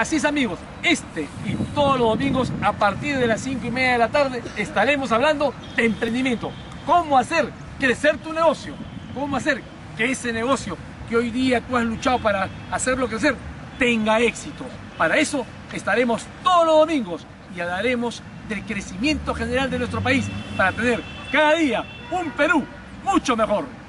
Así es, amigos, este y todos los domingos a partir de las 5:30 de la tarde estaremos hablando de emprendimiento. Cómo hacer crecer tu negocio, cómo hacer que ese negocio que hoy día tú has luchado para hacerlo crecer tenga éxito. Para eso estaremos todos los domingos y hablaremos del crecimiento general de nuestro país para tener cada día un Perú mucho mejor.